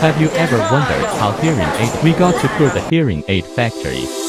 Have you ever wondered how hearing aid we got to put the hearing aid factory?